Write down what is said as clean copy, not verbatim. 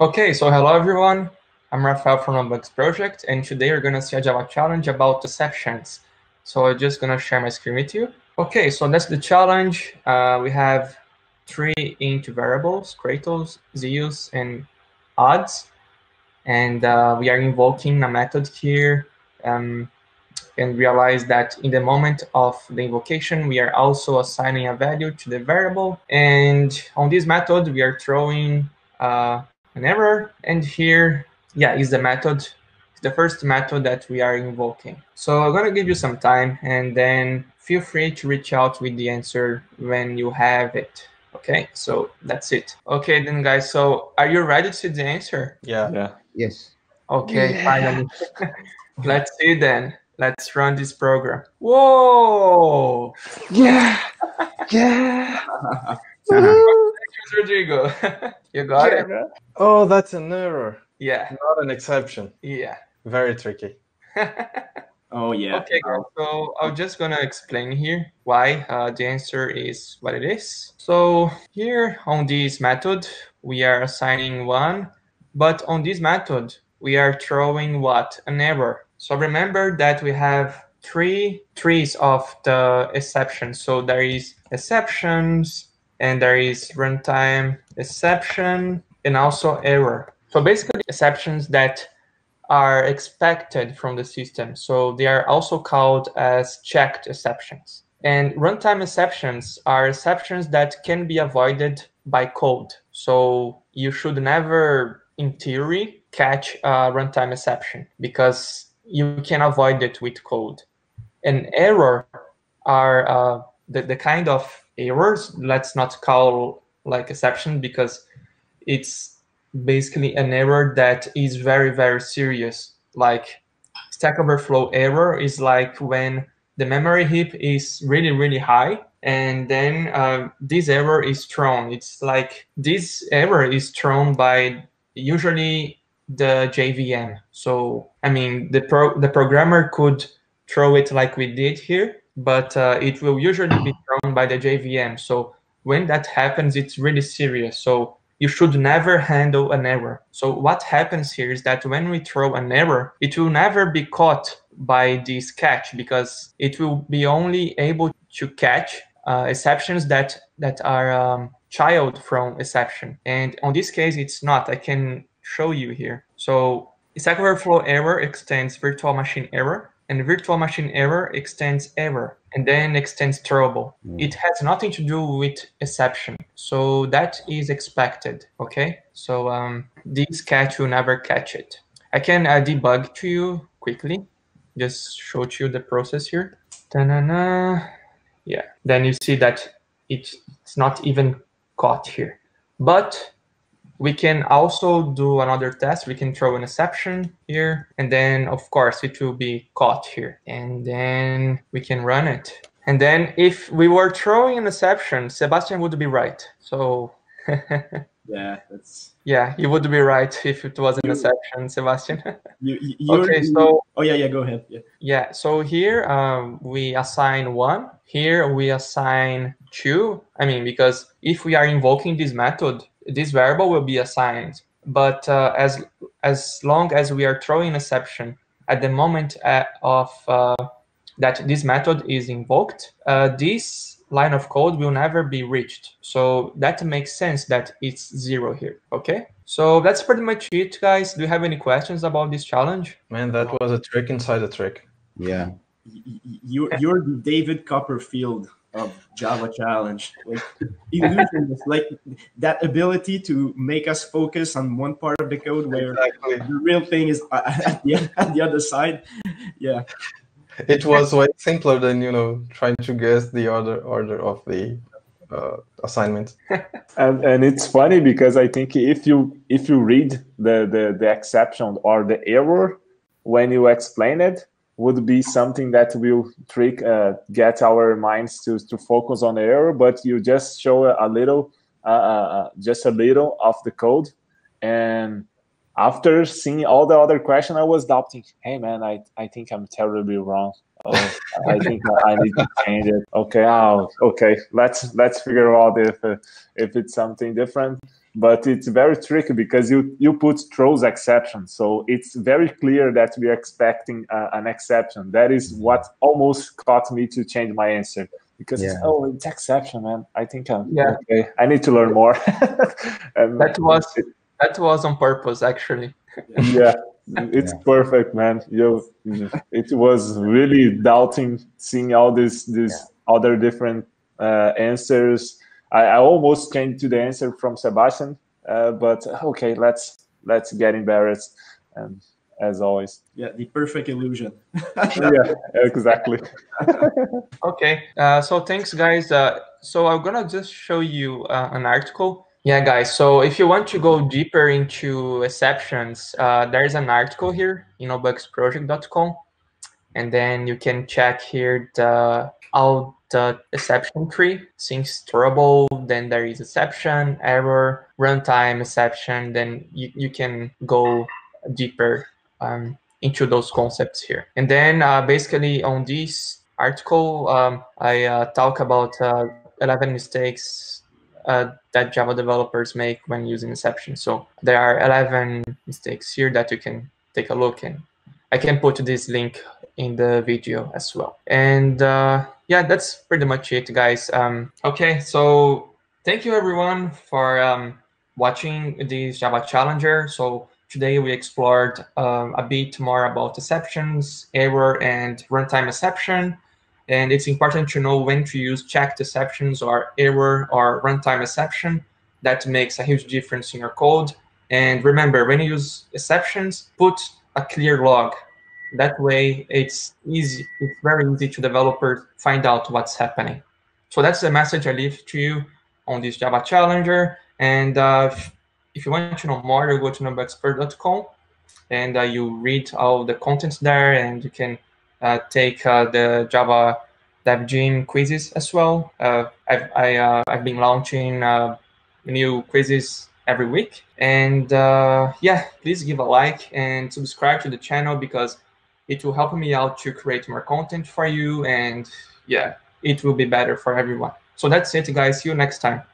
Okay, so hello everyone. I'm Rafael from nobugsproject, and today we're gonna see a Java challenge about the sections. So I'm just gonna share my screen with you. Okay, so that's the challenge. We have 3 int variables: kratos, zeus, and odds. And we are invoking a method here, and realize that in the moment of the invocation, we are also assigning a value to the variable. And on this method, we are throwing an error, and here, yeah, is the method, the first method that we are invoking. So I'm gonna give you some time, and then feel free to reach out with the answer when you have it. Okay, so that's it. Okay, then guys, so are you ready to see the answer? Yeah. Yes. Okay, finally. Let's see then. Let's run this program. Whoa! Yeah! Yeah! Rodrigo, you got it? Oh, that's an error. Yeah. Not an exception. Yeah. Very tricky. Oh, yeah. Okay, so I'm just going to explain here why the answer is what it is. So here on this method, we are assigning 1, but on this method, we are throwing what? An error. So remember that we have 3 trees of the exceptions. So there is exceptions, and there is runtime exception, and also error. So basically exceptions that are expected from the system. So they are also called as checked exceptions. And runtime exceptions are exceptions that can be avoided by code. So you should never, in theory, catch a runtime exception because you can avoid it with code. And error are the kind of errors, let's not call like exception because it's basically an error that is very, very serious. Like Stack Overflow error is like when the memory heap is really, really high, and then this error is thrown. It's like this error is thrown by usually the JVM. So I mean the programmer could throw it like we did here, but it will usually be thrown by the JVM. So when that happens, it's really serious. So you should never handle an error. So what happens here is that when we throw an error, it will never be caught by this catch because it will be only able to catch exceptions that are child from exception. And on this case, it's not. I can show you here. So Stack Overflow error extends Virtual Machine error, and Virtual Machine error extends error, and then extends throwable. It has nothing to do with exception. So that is expected, okay? So this catch will never catch it. I can debug to you quickly. Just show you the process here. Yeah, then you see that it's not even caught here. But we can also do another test. We can throw an exception here, and then of course it will be caught here, and then we can run it. And then if we were throwing an exception, Sebastian would be right. So yeah, you would be right if it was an exception, Sebastian. Okay, so oh yeah, go ahead. Yeah, so here we assign 1. Here we assign 2. I mean, because if we are invoking this method, this variable will be assigned, but as long as we are throwing an exception at the moment that this method is invoked, this line of code will never be reached. So that makes sense that it's 0 here. Okay, so that's pretty much it, guys. Do you have any questions about this challenge? Man, that was a trick inside a trick. Yeah, you're the David Copperfield of Java Challenge, like illusion, like that ability to make us focus on one part of the code where the real thing is at the other side. Yeah, it was way simpler than trying to guess the other order of the assignment. And it's funny because I think if you read the exception or the error when you explain it, would be something that will trick, get our minds to focus on the error, but you just show just a little of the code. And after seeing all the other questions, I was doubting, hey man, I think I'm terribly wrong. Oh, I think I need to change it. Okay, let's figure out if it's something different. But it's very tricky because you put throws exception. So it's very clear that we are expecting an exception. That is what almost caught me to change my answer. Because yeah. It's exception, man. I think okay. I need to learn more. That was on purpose, actually. Yeah, it's perfect, man. It was really doubting, seeing all these other different answers. I almost came to the answer from Sebastian, but okay, let's get embarrassed, and as always. Yeah, the perfect illusion. Yeah, exactly. Okay, so thanks, guys. So I'm gonna just show you an article. Yeah, guys, so if you want to go deeper into exceptions, there's an article here, nobugsproject.com, and then you can check here the exception tree, since trouble, then there is exception, error, runtime exception, then you can go deeper into those concepts here. And then basically on this article, I talk about 11 mistakes that Java developers make when using exception. So there are 11 mistakes here that you can take a look in. I can put this link in the video as well. And yeah, that's pretty much it, guys. Okay, so thank you everyone for watching this Java Challenger. So today we explored a bit more about exceptions, error, and runtime exception. And it's important to know when to use checked exceptions or error or runtime exception. That makes a huge difference in your code. And remember, when you use exceptions, put a clear log. That way, it's easy. It's very easy to developers find out what's happening. So that's the message I leave to you on this Java Challenger. And if you want to know more, you go to nobugsproject.com, and you read all the contents there, and you can take the Java DevGym quizzes as well. I've been launching new quizzes every week. And yeah, please give a like and subscribe to the channel, because it will help me out to create more content for you, and yeah, it will be better for everyone. So that's it, guys. See you next time.